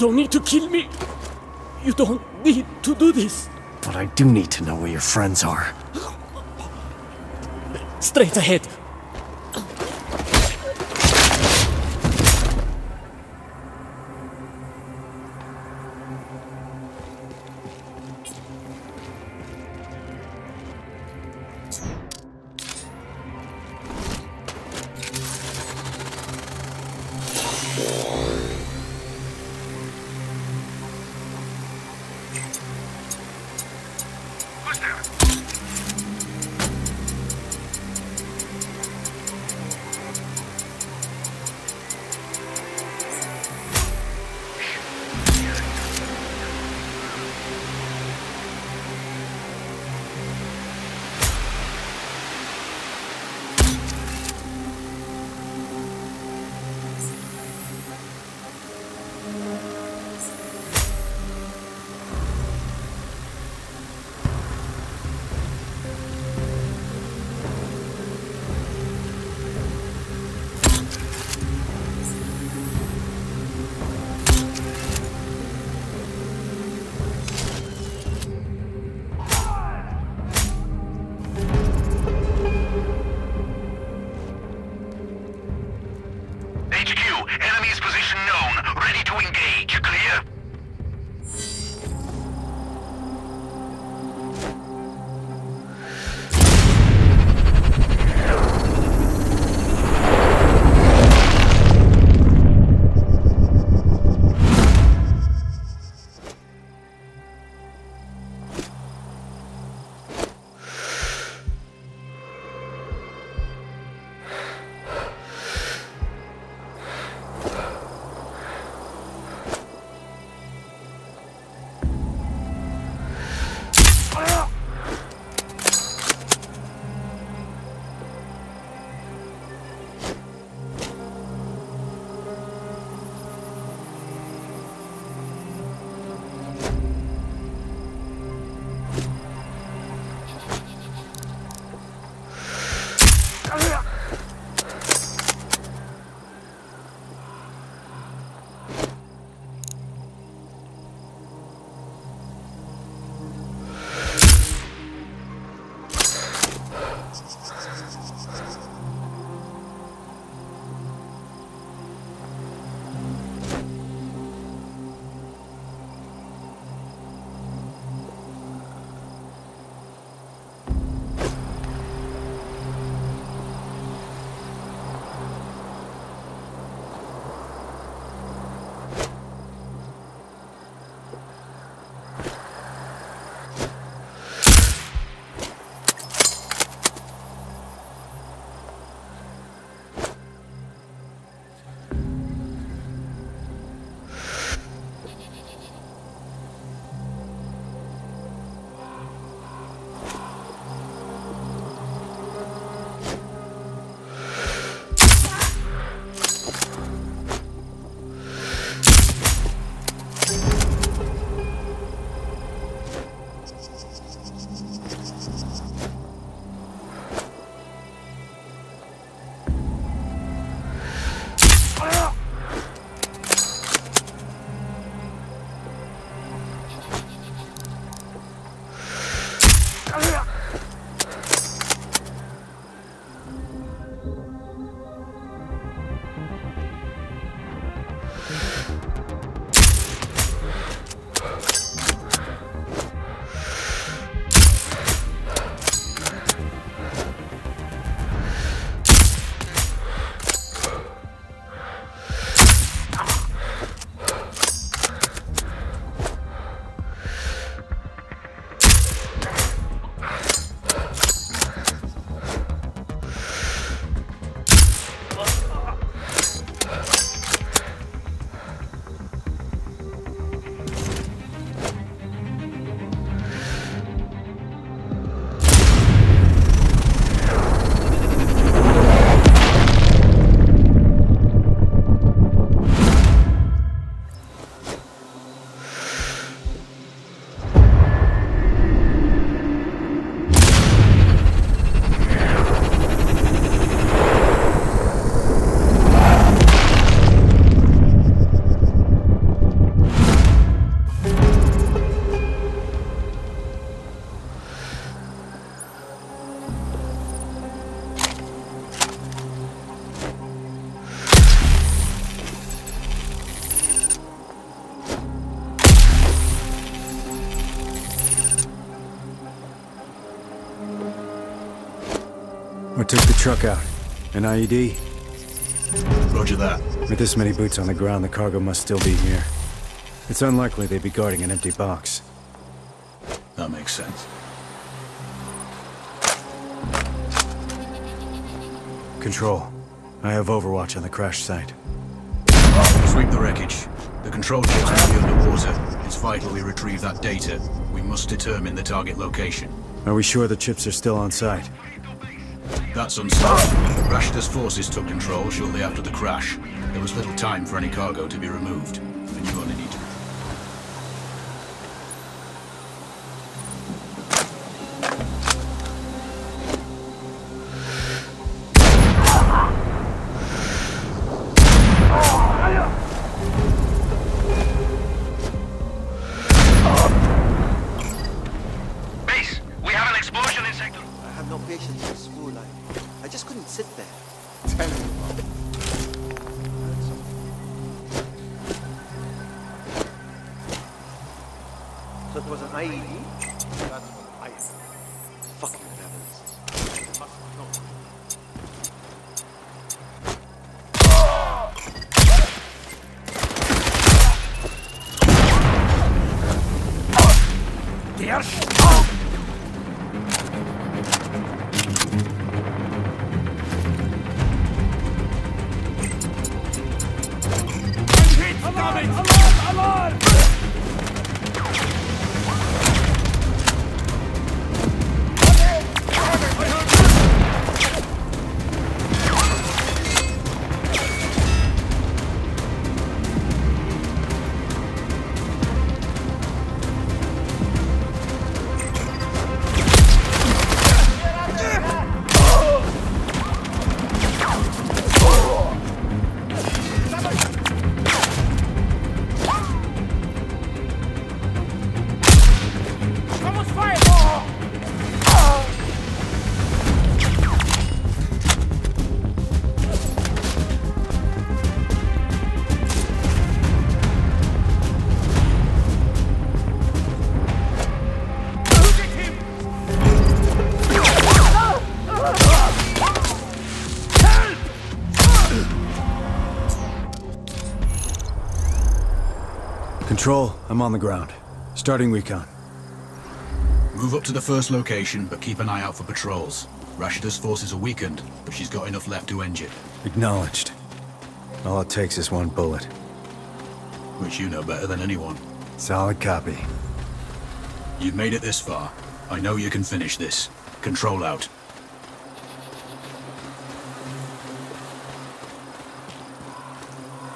don't need to kill me. You don't need to do this. But I do need to know where your friends are. Straight ahead. We took the truck out. An IED? Roger that. With this many boots on the ground, the cargo must still be here. It's unlikely they'd be guarding an empty box. That makes sense. Control. I have overwatch on the crash site. Sweep the wreckage. The control ship's now underwater. It's vital we retrieve that data. We must determine the target location. Are we sure the chips are still on site? That's uncertain. Rashida's forces took control shortly after the crash. There was little time for any cargo to be removed, and you only need to... Control, I'm on the ground. Starting recon. Move up to the first location, but keep an eye out for patrols. Rashida's forces are weakened, but she's got enough left to end it. Acknowledged. All it takes is one bullet. Which you know better than anyone. Solid copy. You've made it this far. I know you can finish this. Control out.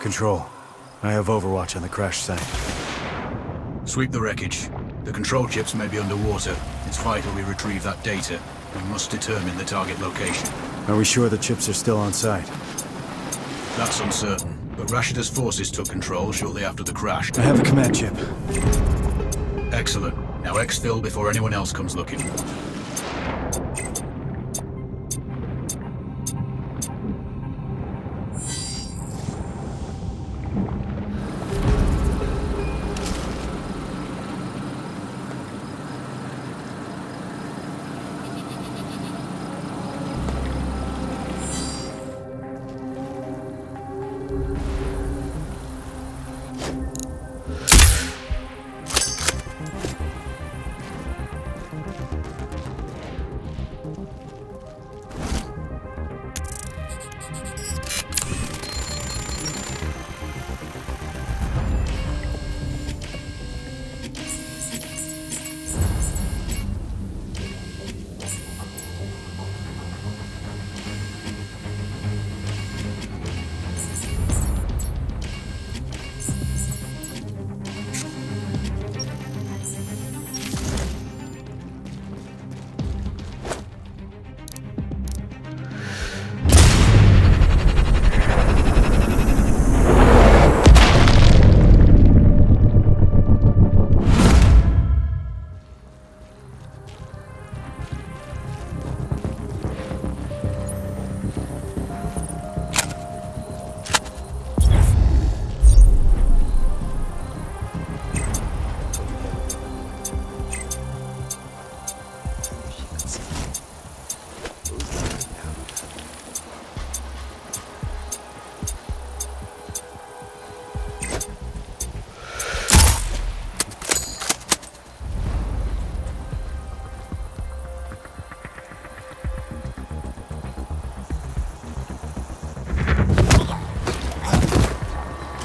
Control. I have overwatch on the crash site. Sweep the wreckage. The control chips may be underwater. It's vital we retrieve that data. We must determine the target location. Are we sure the chips are still on site? That's uncertain, but Rashida's forces took control shortly after the crash. I have a command chip. Excellent. Now exfil before anyone else comes looking.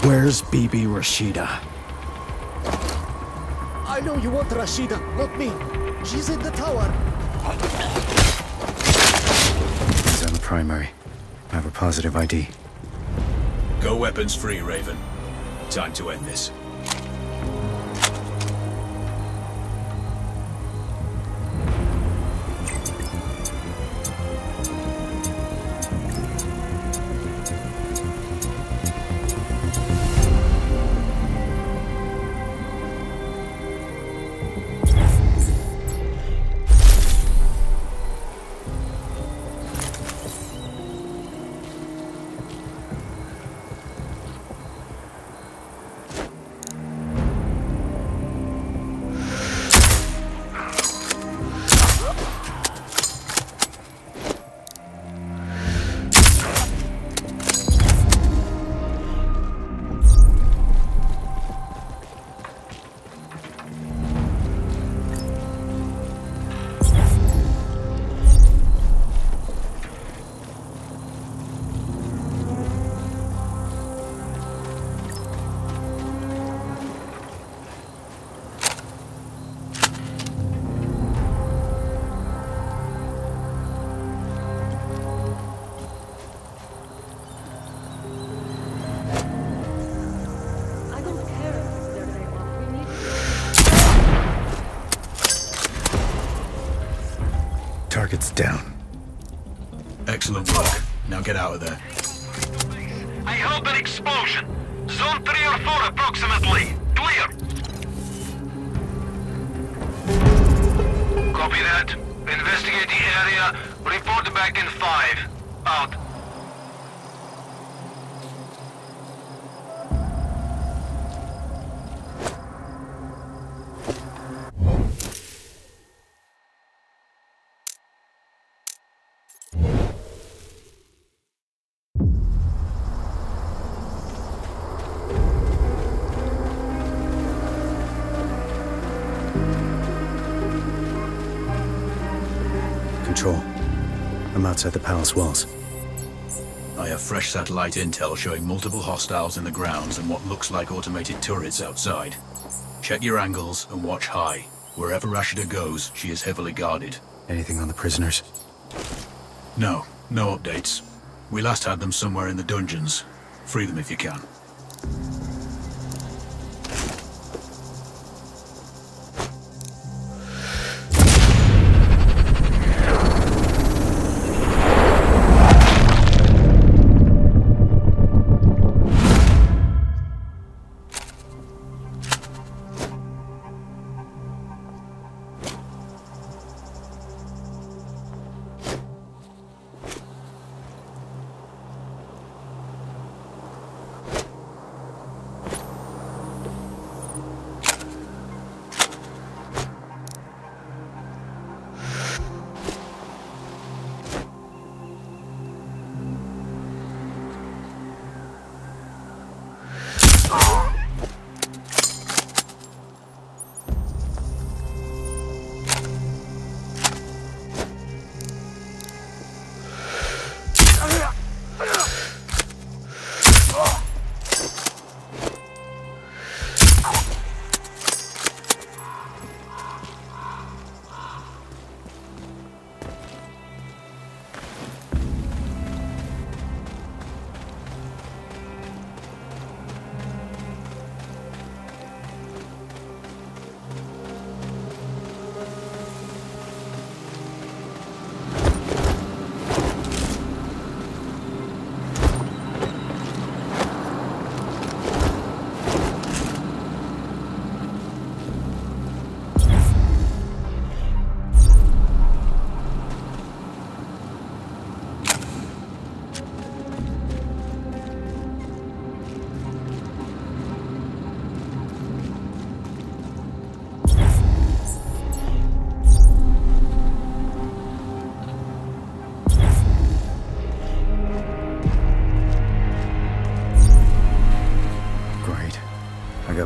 Where's Bibi Rashida? I know you want Rashida, not me. She's in the tower. He's on the primary. I have a positive ID. Go weapons free, Raven. Time to end this. Target's down. Excellent work. Now get out of there. I heard an explosion. Zone 3 or 4 approximately. Clear. Copy that. Investigate the area. Report back in 5. Out. Control. I'm outside the palace walls. I have fresh satellite intel showing multiple hostiles in the grounds and what looks like automated turrets outside. Check your angles and watch high. Wherever Rashida goes, she is heavily guarded. Anything on the prisoners? No. No updates. We last had them somewhere in the dungeons. Free them if you can.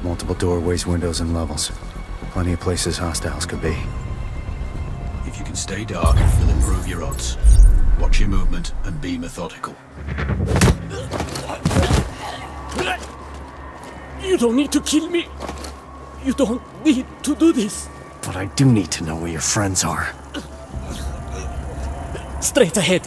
Multiple doorways, windows, and levels. Plenty of places hostiles could be. If you can stay dark, you'll improve your odds. Watch your movement and be methodical. You don't need to kill me. You don't need to do this. But I do need to know where your friends are. Straight ahead.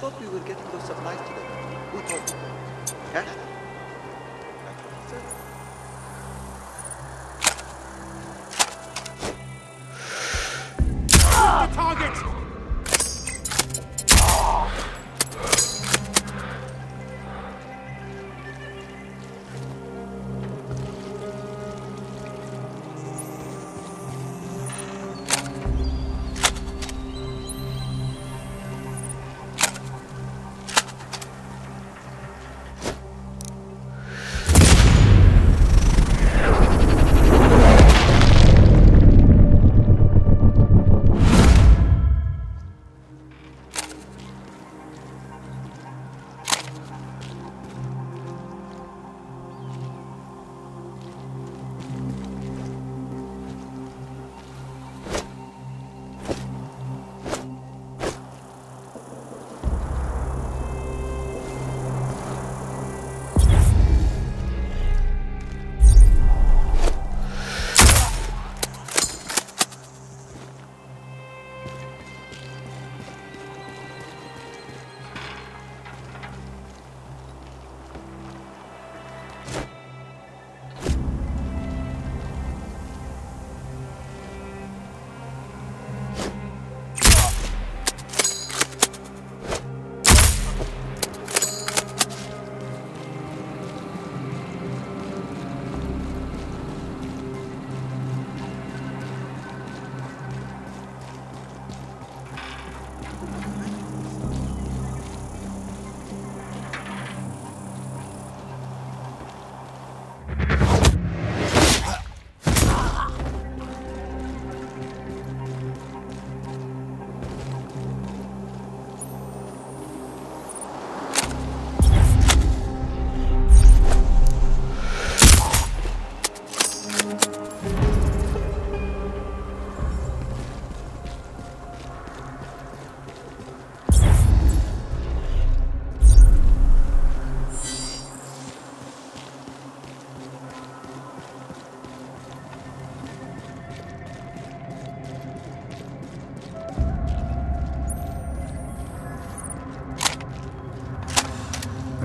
thought we were getting those supplies today. Who told you? Huh?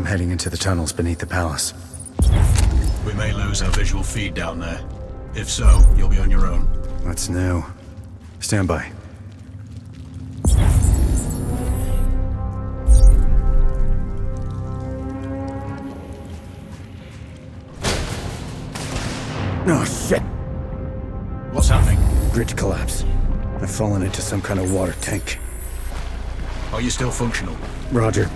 Heading into the tunnels beneath the palace. We may lose our visual feed down there. If so, you'll be on your own. That's new. Stand by. Oh, shit! What's happening? Grid collapse. I've fallen into some kind of water tank. Are you still functional? Roger.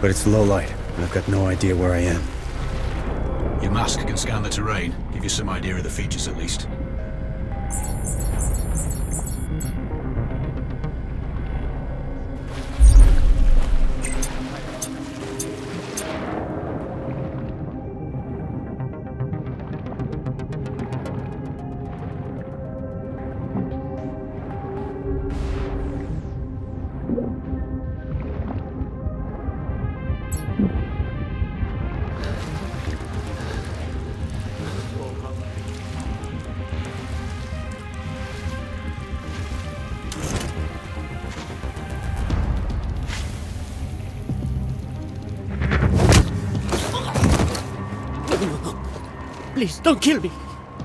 But it's low light. I've got no idea where I am. Your mask can scan the terrain, give you some idea of the features at least. Please, don't kill me!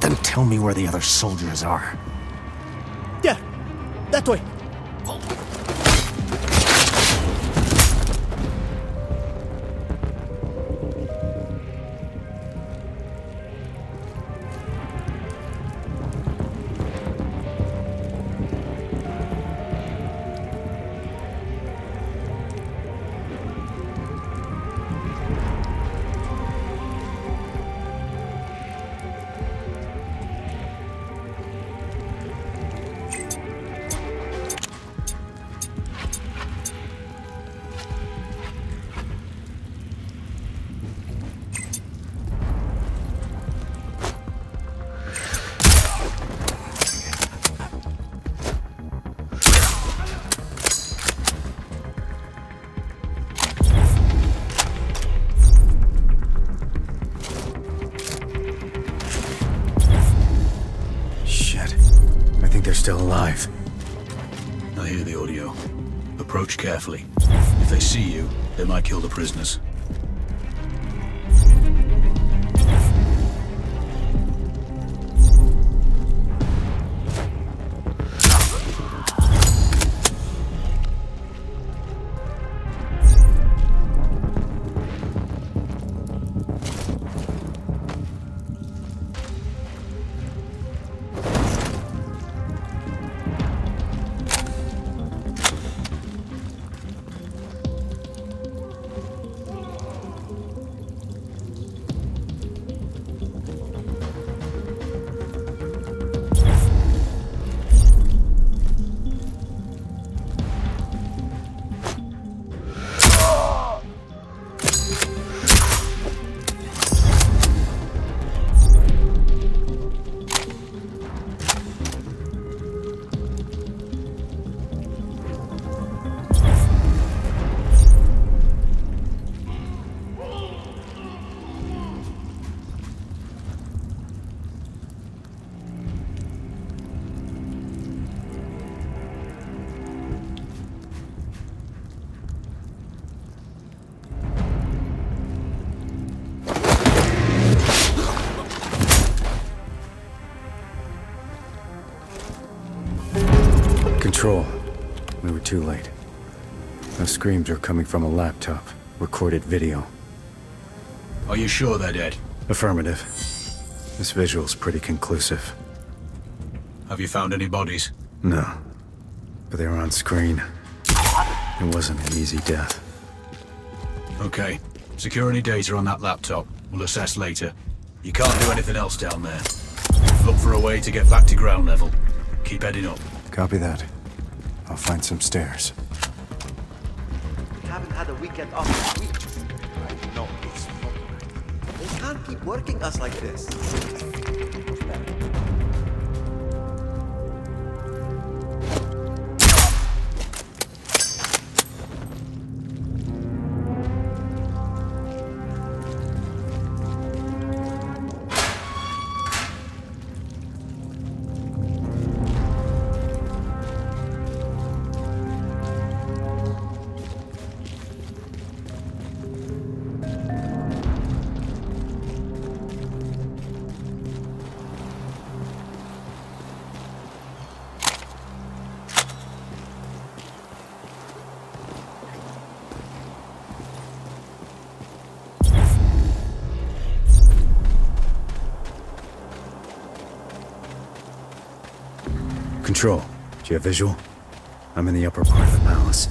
Then tell me where the other soldiers are. There! That way! Still alive. I hear the audio. Approach carefully. If they see you, they might kill the prisoners. Control. We were too late. Those screams are coming from a laptop. Recorded video. Are you sure they're dead? Affirmative. This visual's pretty conclusive. Have you found any bodies? No. But they were on screen. It wasn't an easy death. Okay. Secure any data on that laptop. We'll assess later. You can't do anything else down there. Look for a way to get back to ground level. Keep heading up. Copy that. I'll find some stairs. We haven't had a weekend off this week. I know it's not right. They can't keep working us like this. Control, do you have visual? I'm in the upper part of the palace.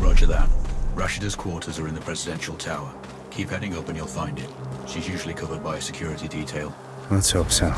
Roger that. Rashida's quarters are in the presidential tower. Keep heading up and you'll find it. She's usually covered by a security detail. Let's hope so.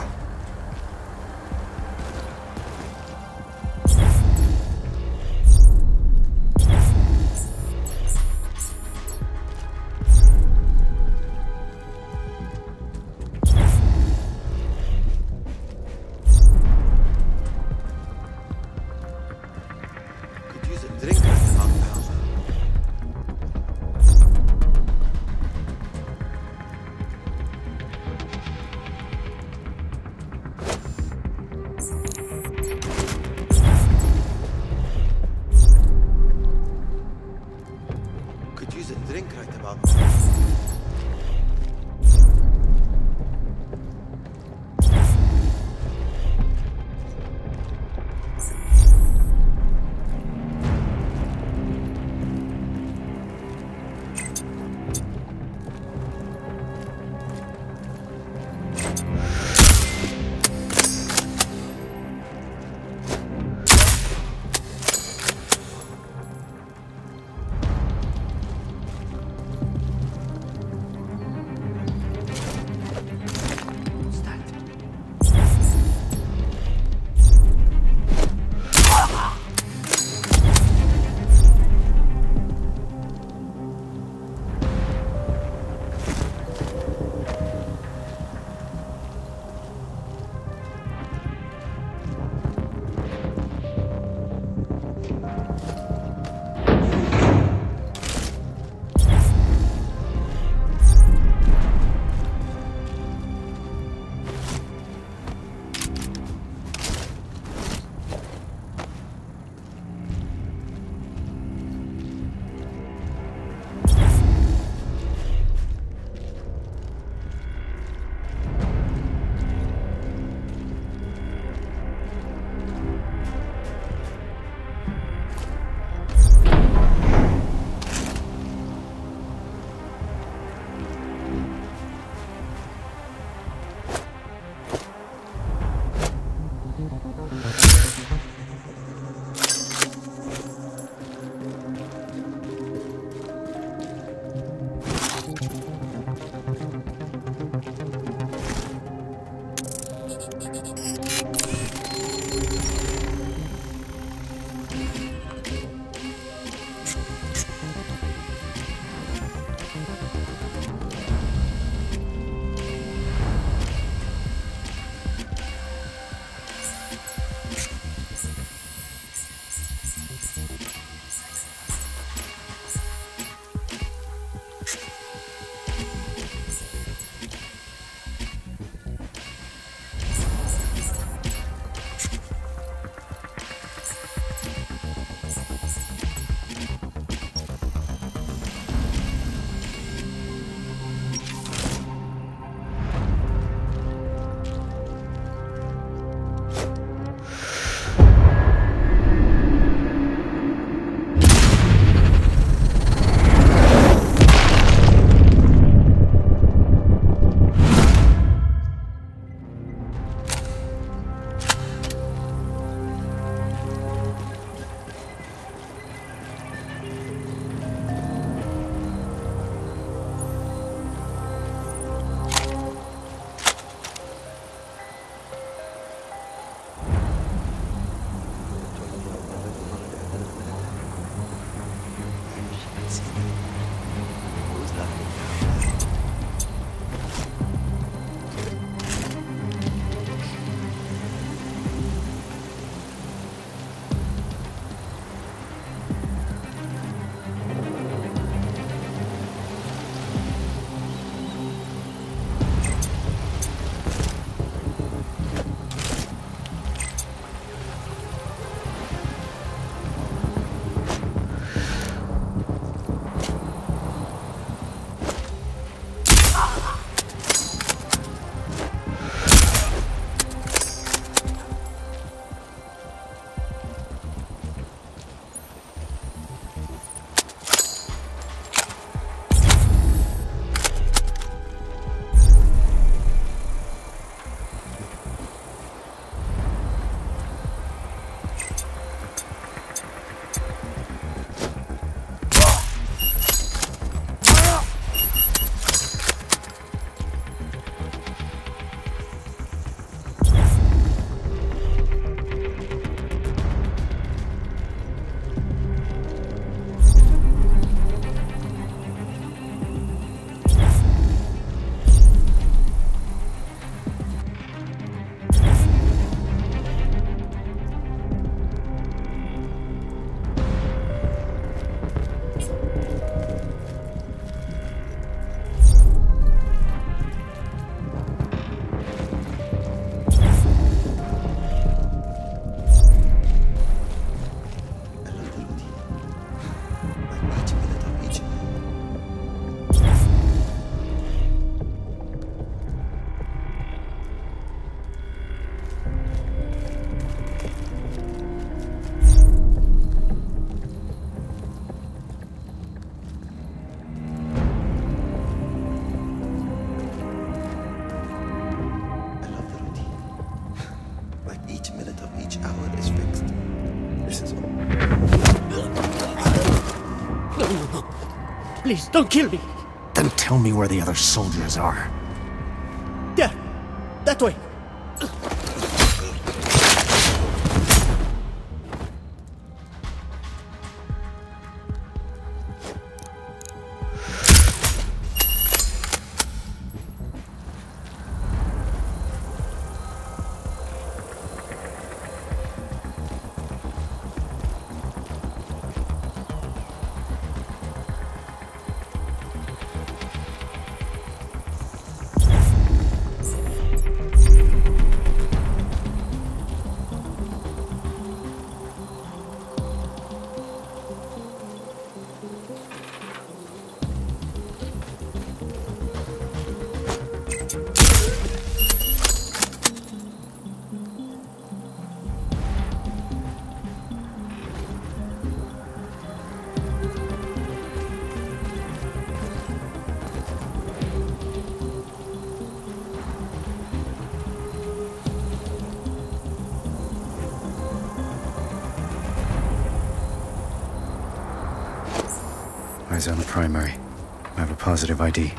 Please, don't kill me! Then tell me where the other soldiers are. There! That way! eyes on the primary. I have a positive ID.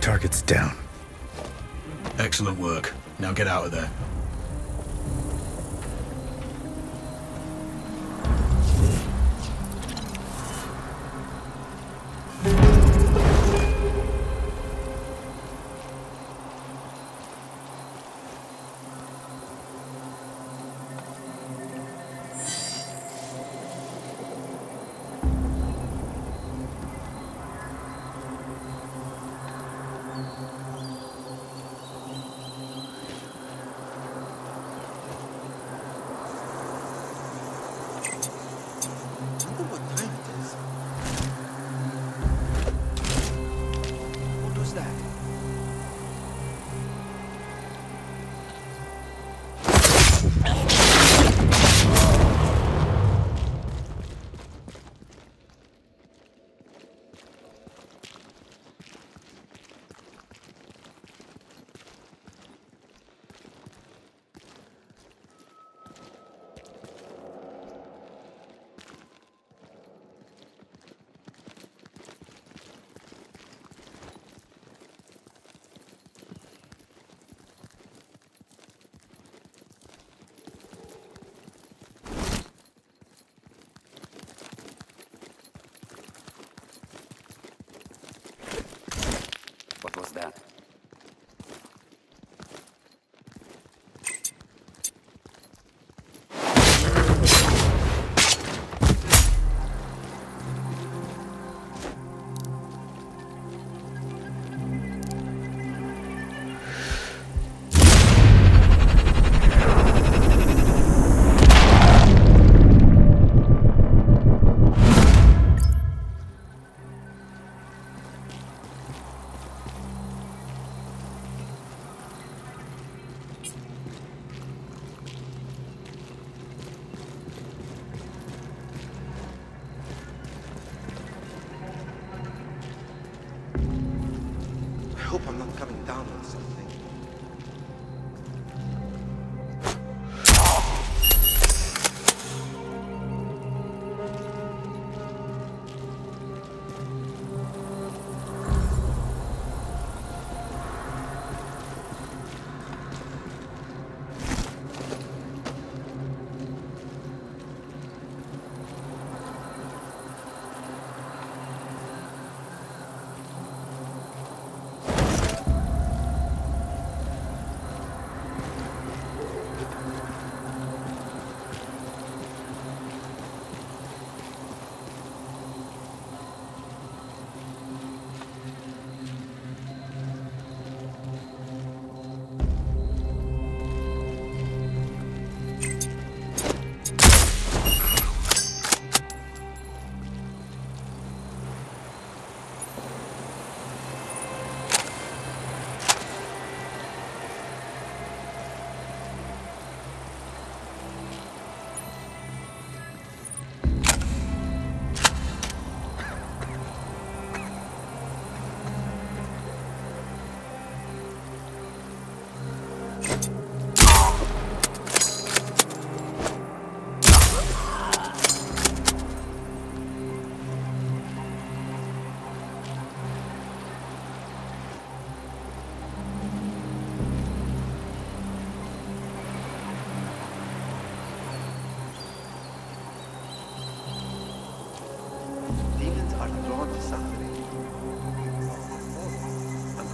Target's down. Excellent work. Now get out of there. What was that?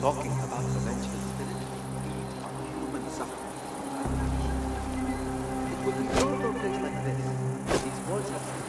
talking about the vengeful spirit feeds on human suffering and action. It would be horrible a place like this if these walls had been.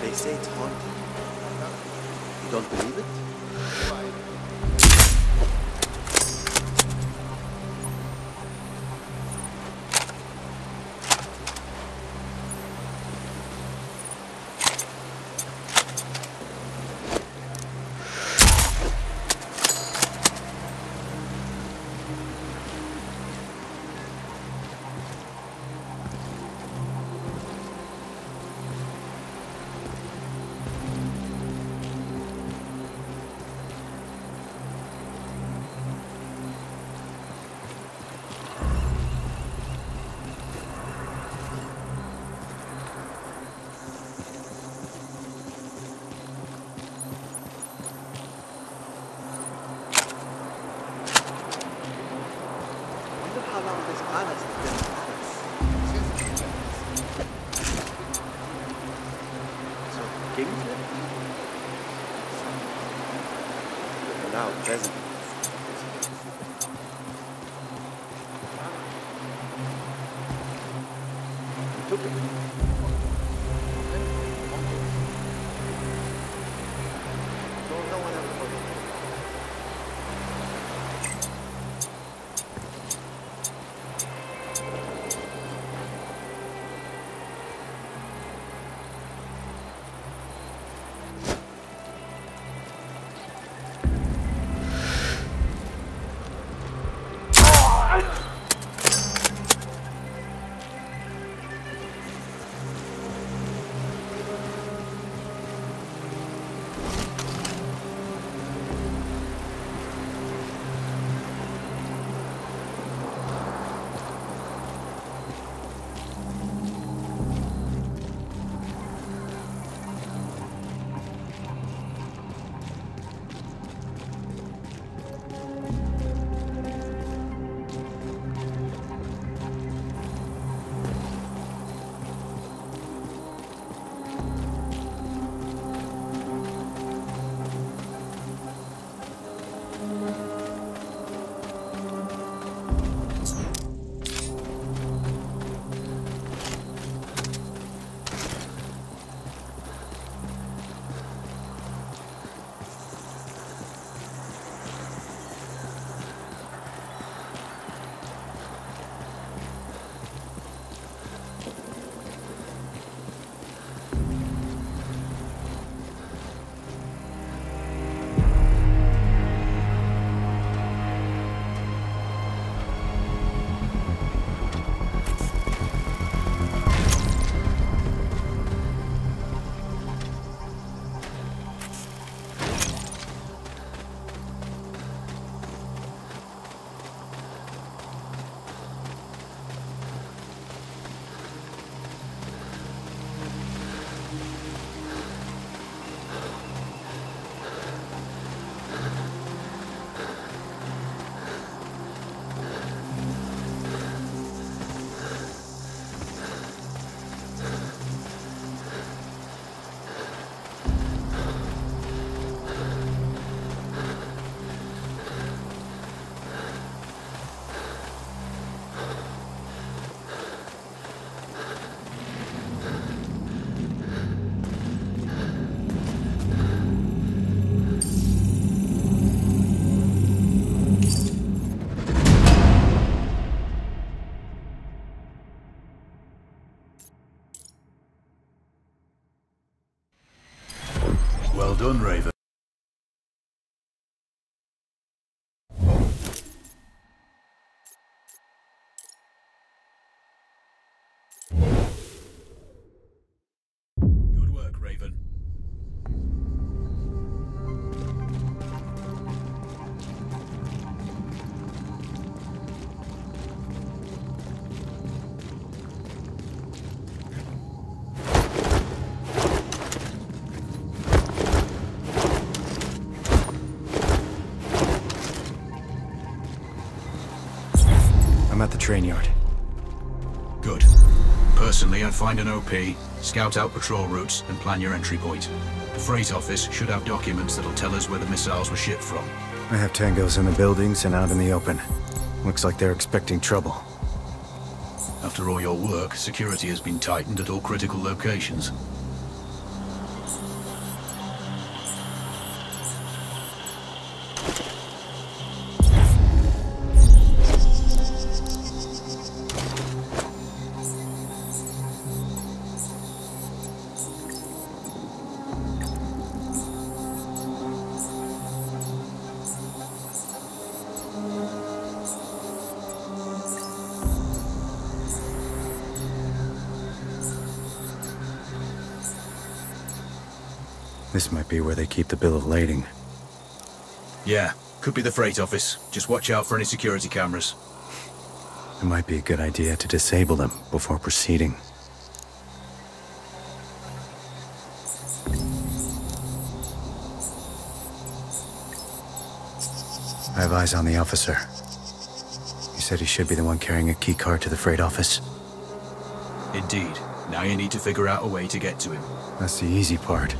They say it's haunted. You don't believe it? Now present. He took it. No one ever took Well done, Raven. Good work, Raven. I'm at the train yard. Good. Personally, I'd find an OP, scout out patrol routes, and plan your entry point. The freight office should have documents that'll tell us where the missiles were shipped from. I have tangos in the buildings and out in the open. Looks like they're expecting trouble. After all your work, security has been tightened at all critical locations. This might be where they keep the bill of lading. Yeah, could be the freight office. Just watch out for any security cameras. It might be a good idea to disable them before proceeding. I have eyes on the officer. You said he should be the one carrying a key card to the freight office. Indeed. Now you need to figure out a way to get to him. That's the easy part.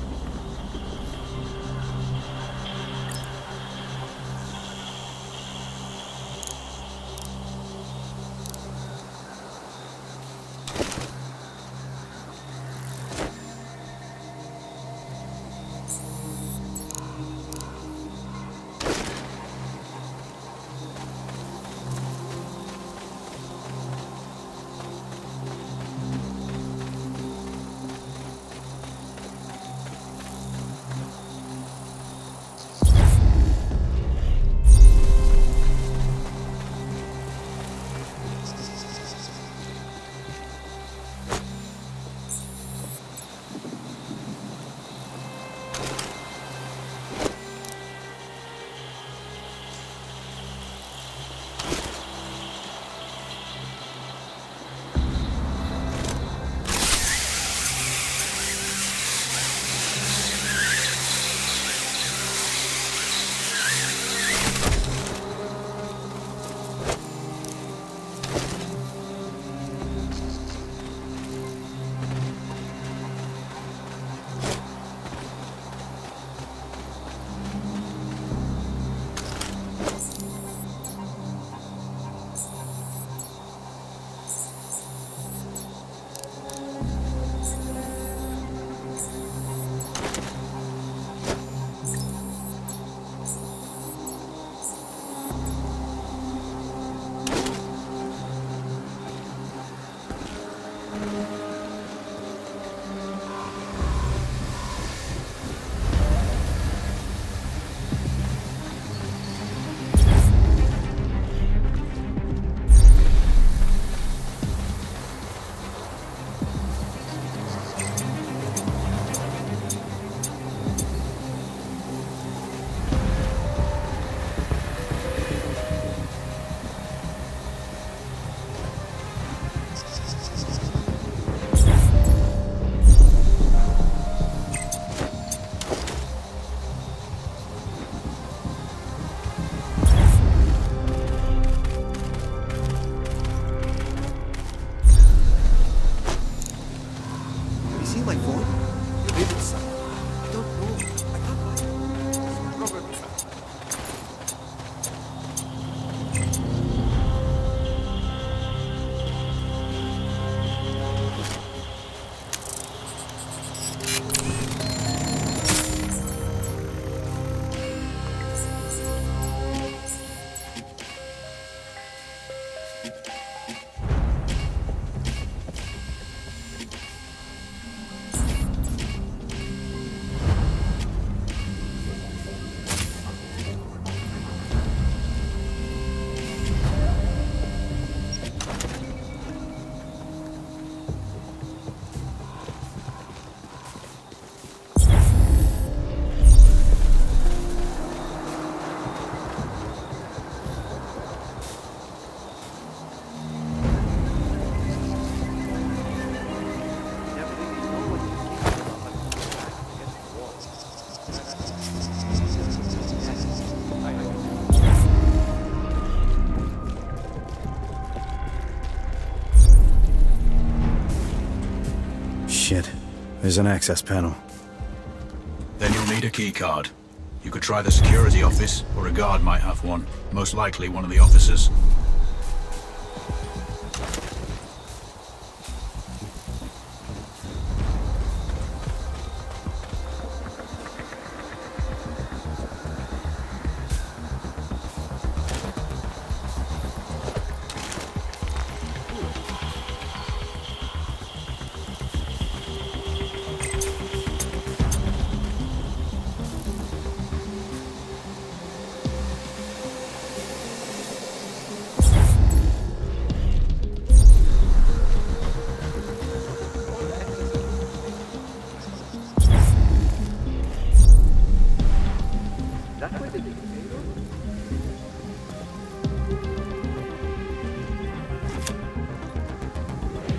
There's an access panel. Then you'll need a keycard. You could try the security office, or a guard might have one. Most likely one of the officers.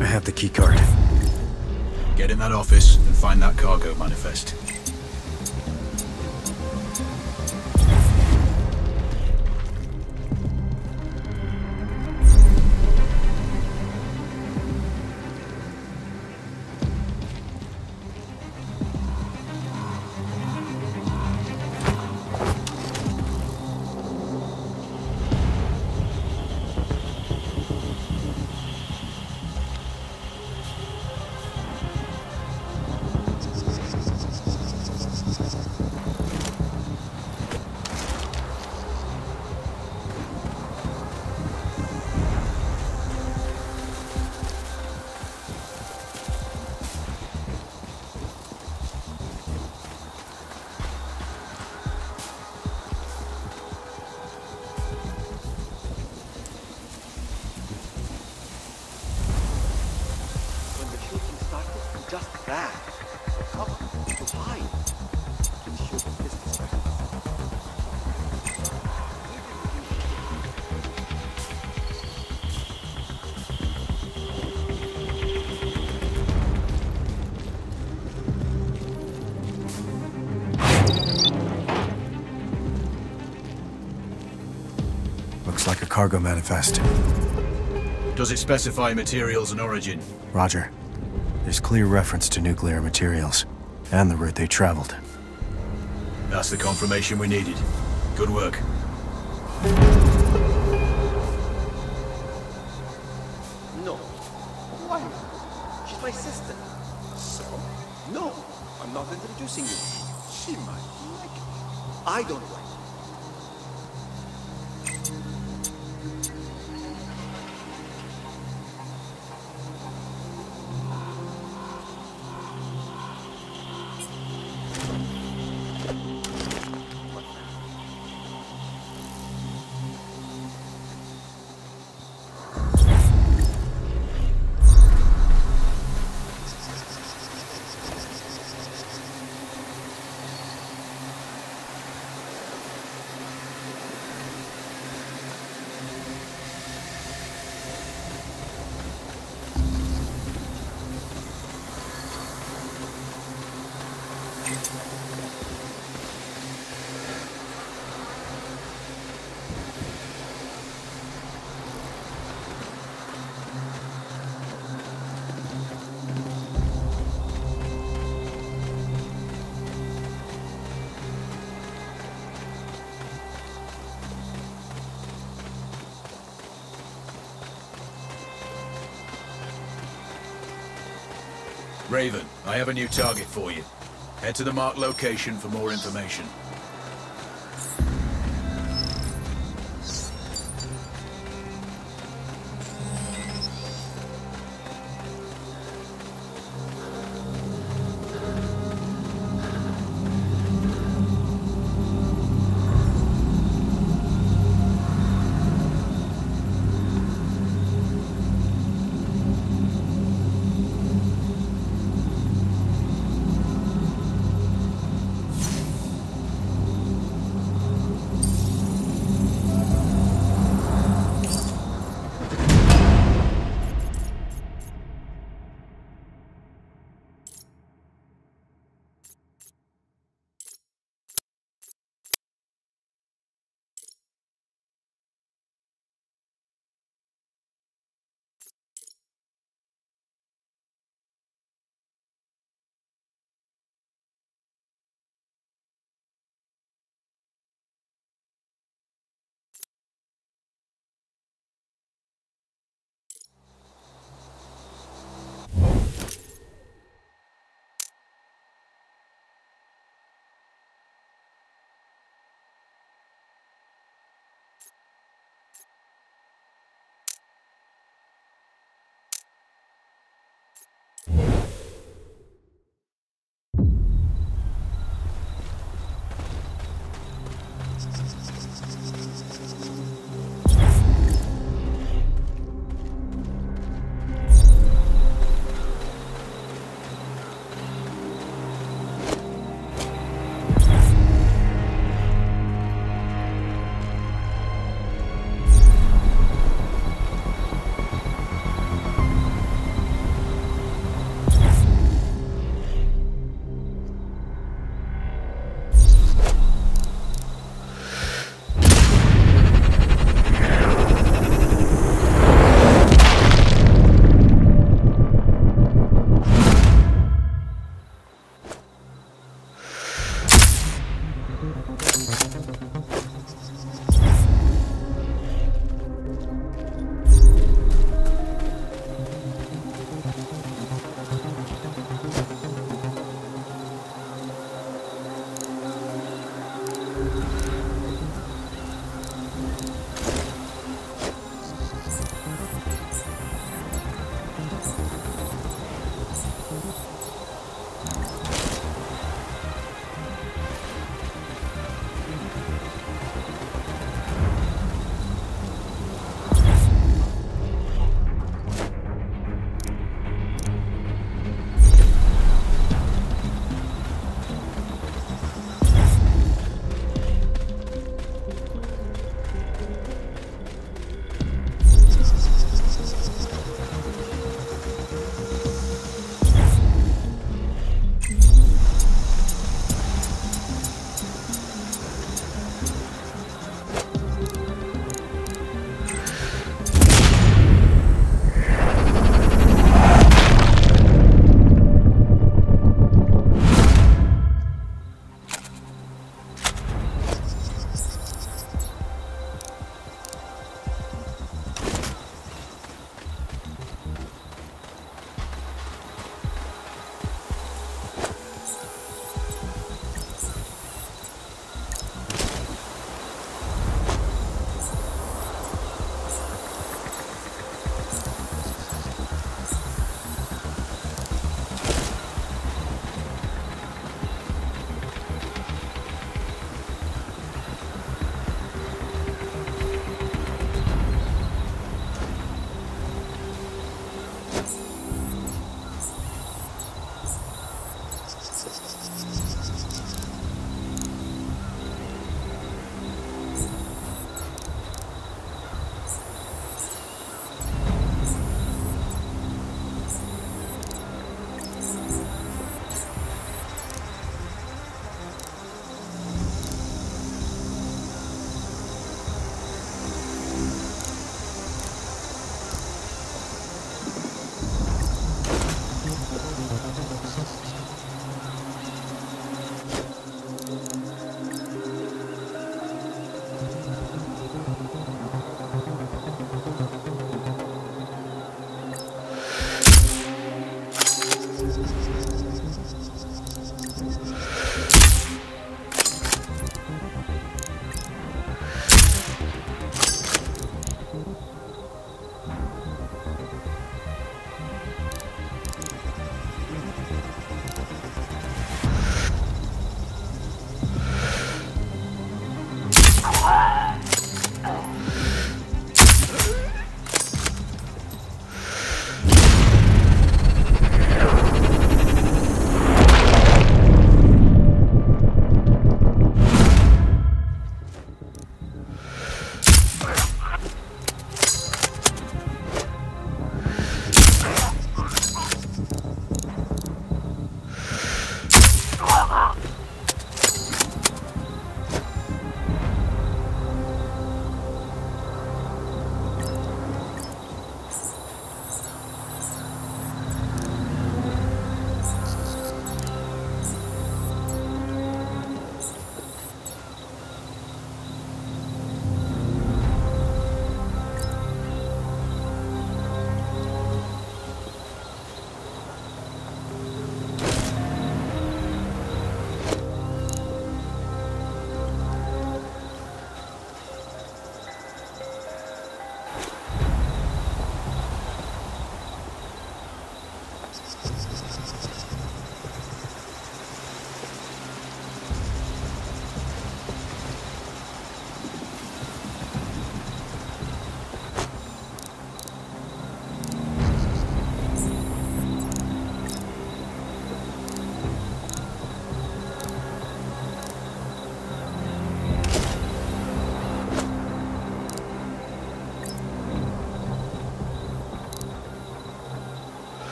I have the key card. Get in that office and find that cargo manifest. Just that. Cover. Hide. Can shoot this distraction. Looks like a cargo manifest. Does it specify materials and origin? Roger. There's clear reference to nuclear materials, and the route they traveled. That's the confirmation we needed. Good work. No. Why not? She's my sister. So? No, I'm not introducing you. She might like it. I don't like it. Raven, I have a new target for you. Head to the marked location for more information.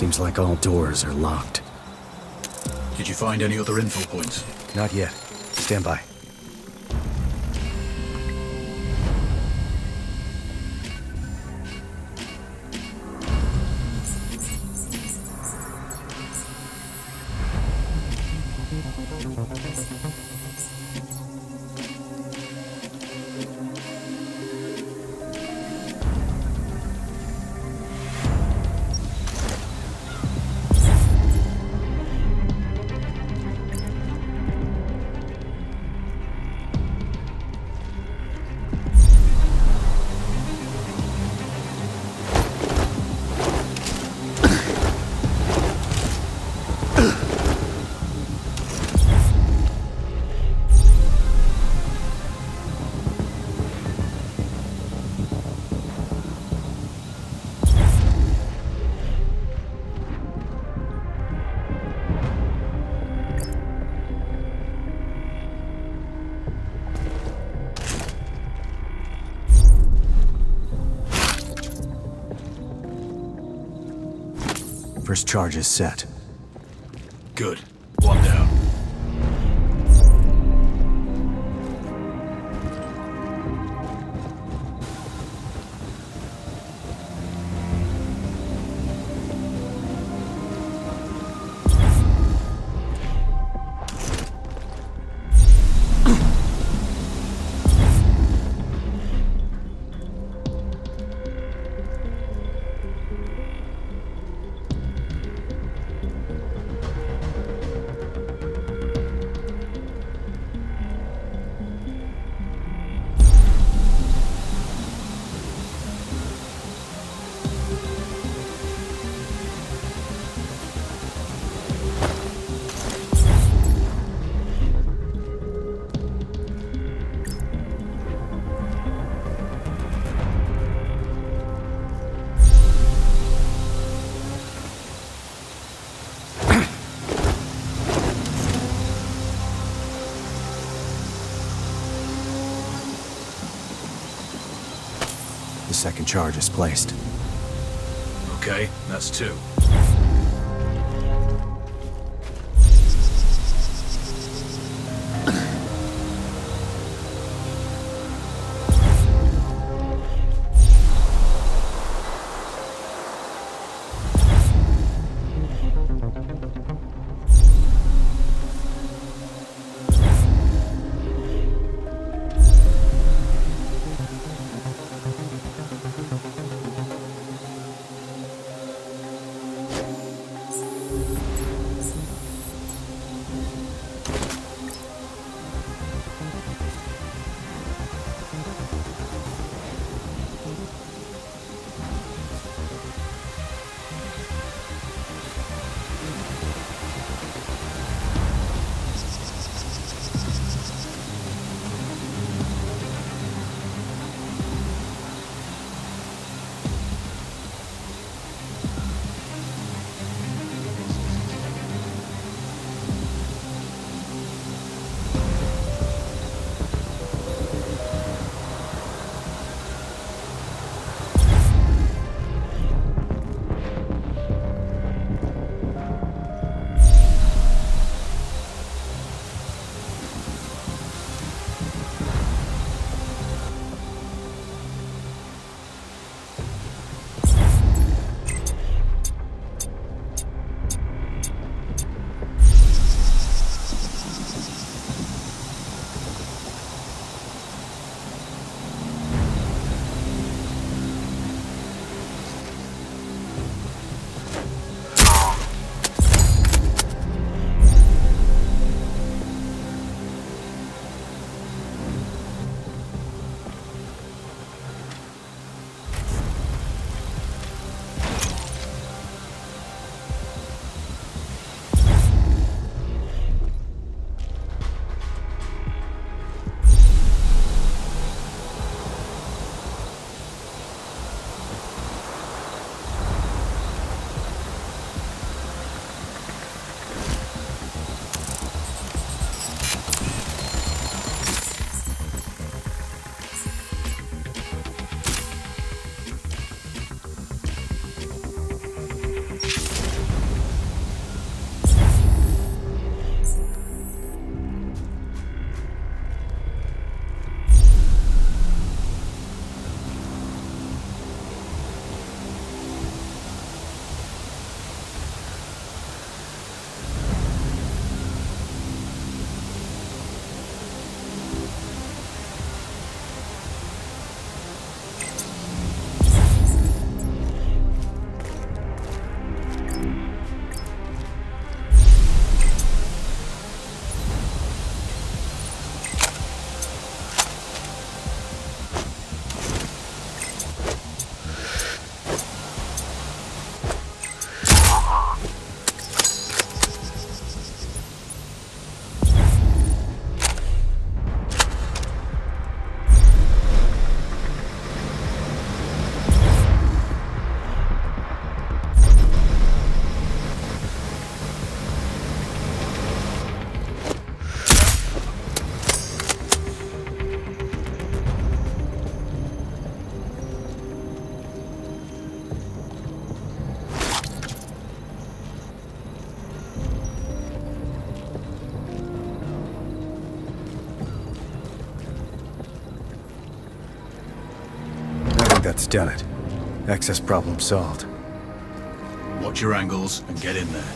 Seems like all doors are locked. Did you find any other info points? Not yet. Stand by. First charge is set. Good. One down. Second charge is placed. Okay, that's two. think that's done it. Access problem solved. Watch your angles and get in there.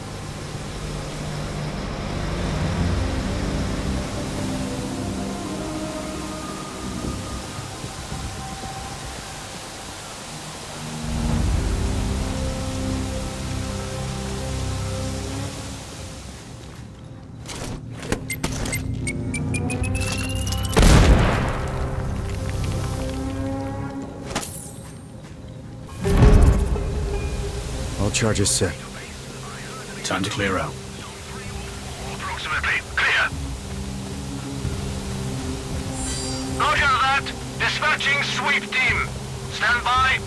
Charges set. Time to clear out. Approximately clear. Roger that. Dispatching sweep team. Stand by.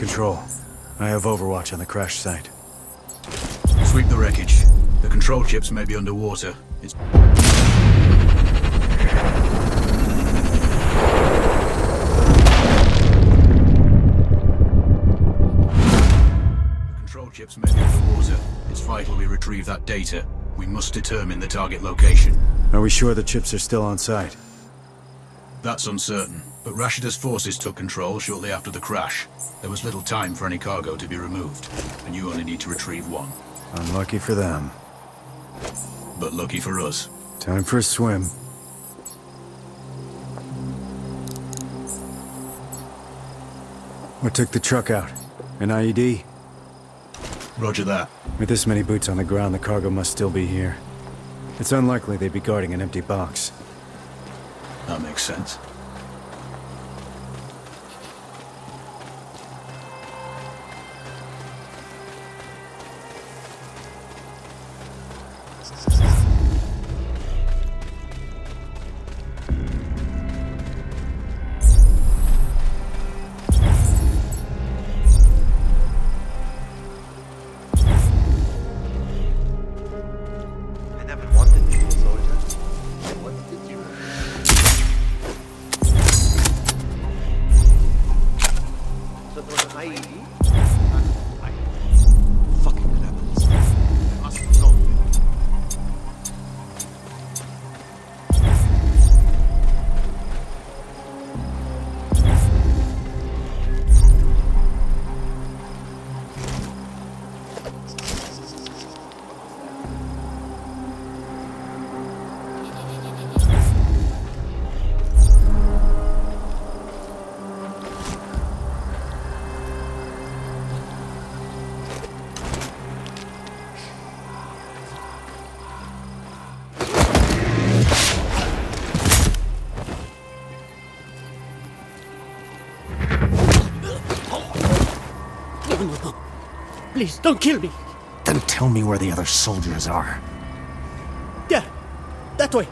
Control, I have overwatch on the crash site. Sweep the wreckage. The control chips may be underwater. It's... The control chips may be underwater. It's vital we retrieve that data. We must determine the target location. Are we sure the chips are still on site? That's uncertain, but Rashida's forces took control shortly after the crash. There was little time for any cargo to be removed, and you only need to retrieve one. Unlucky for them. But lucky for us. Time for a swim. What took the truck out? An IED? Roger that. With this many boots on the ground, the cargo must still be here. It's unlikely they'd be guarding an empty box. That makes sense. Please, don't kill me. Then tell me where the other soldiers are. Yeah, that way.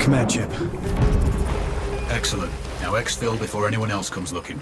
Command ship. Excellent. Now exfil before anyone else comes looking.